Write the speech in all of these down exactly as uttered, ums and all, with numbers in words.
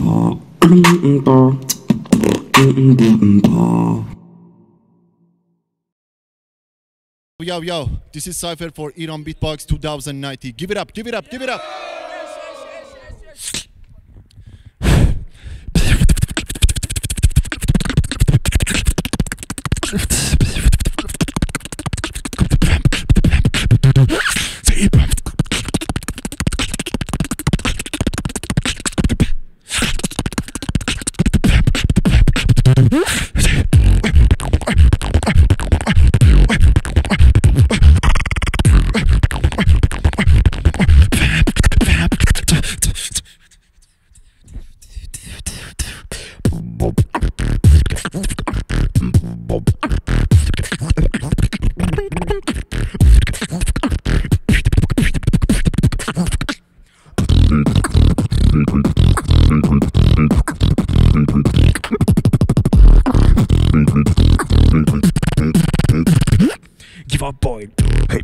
Yo, yo, this is Cypher for Iran Beatbox twenty ninety. Give it up, give it up, give it up. Give up, boy. Hey.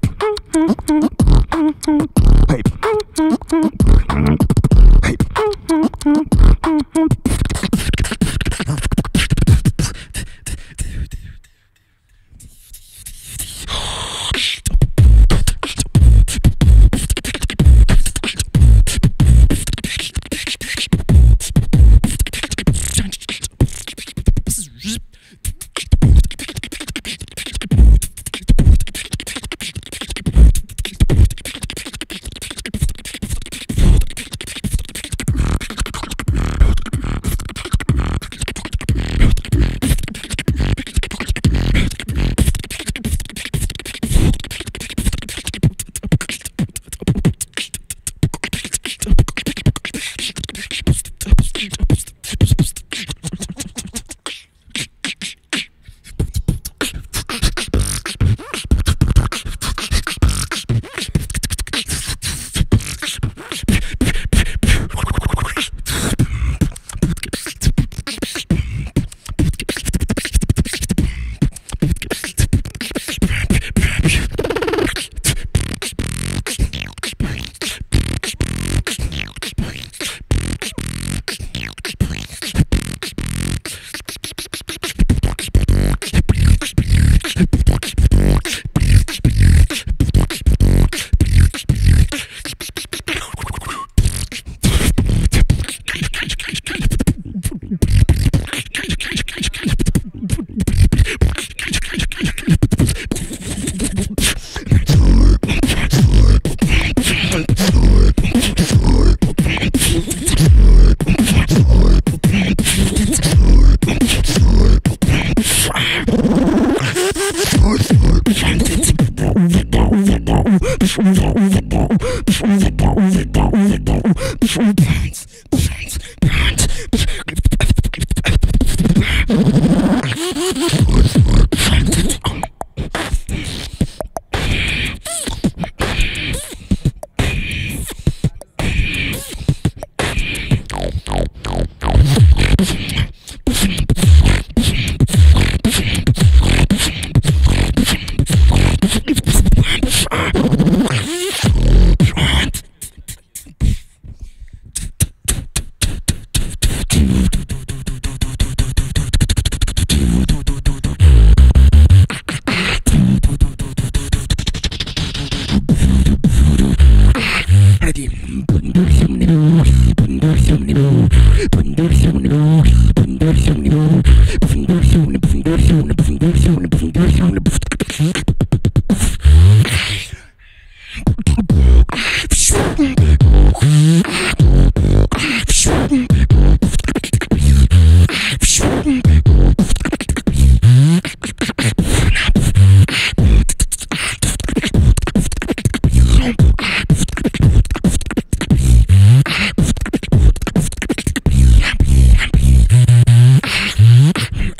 Hey. Hey.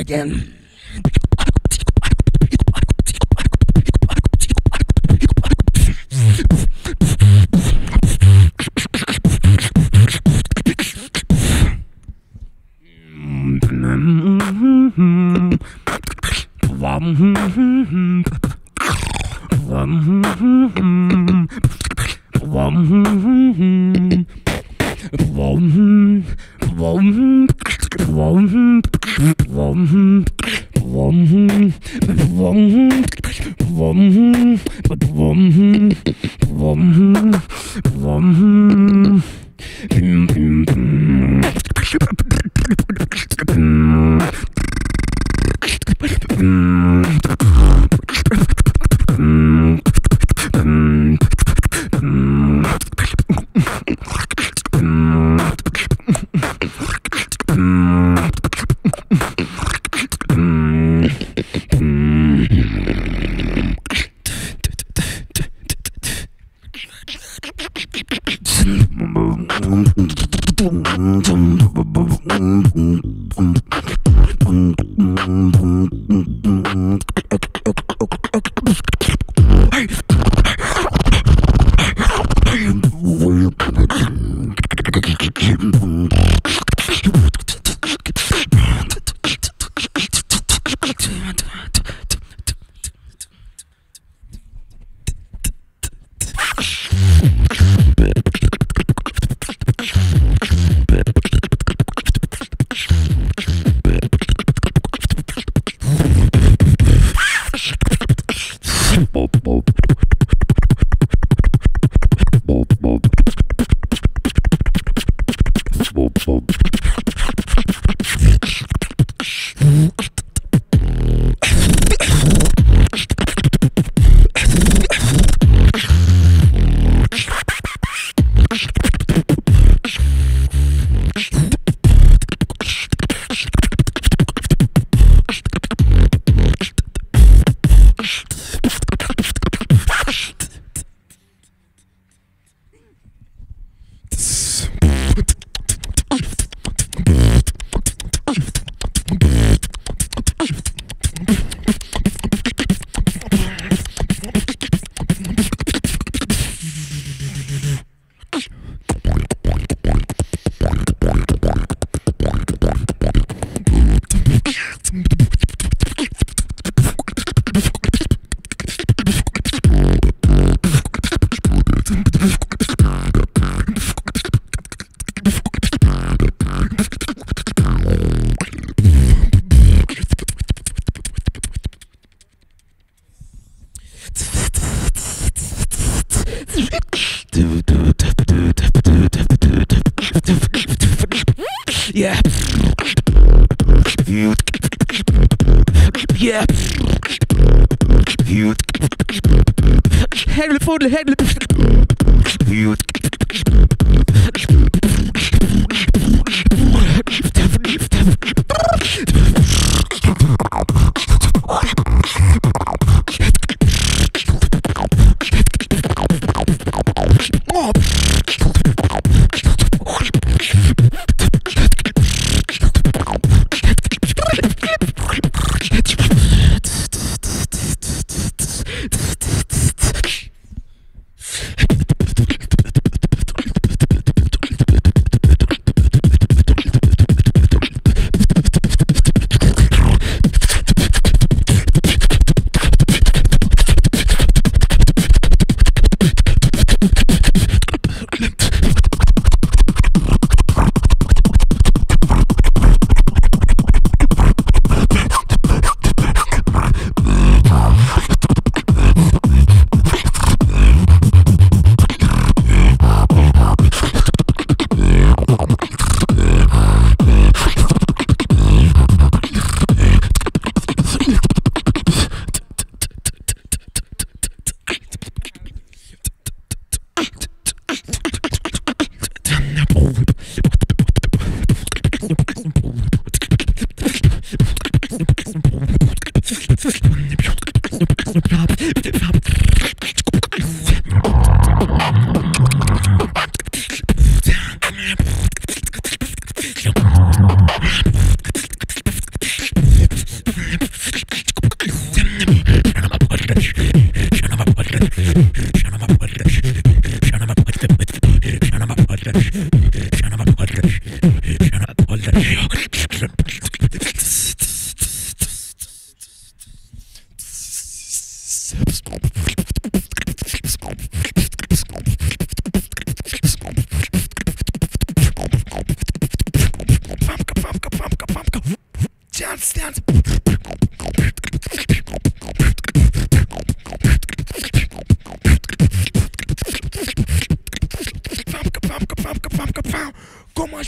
Again. Yeah. Yeah. Help for the head.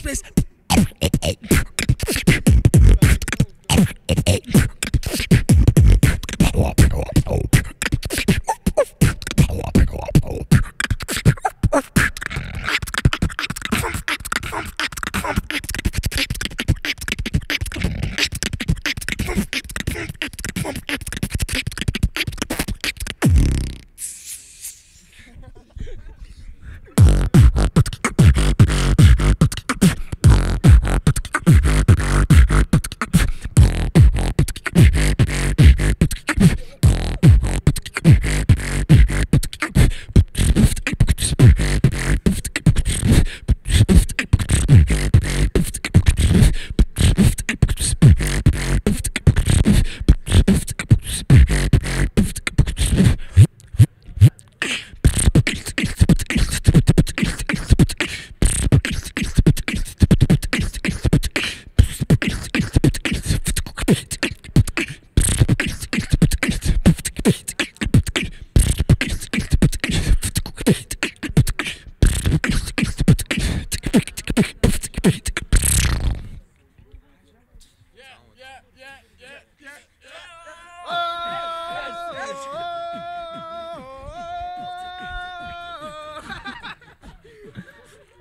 place.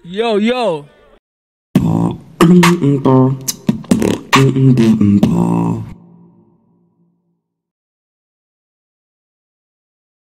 Yo, yo.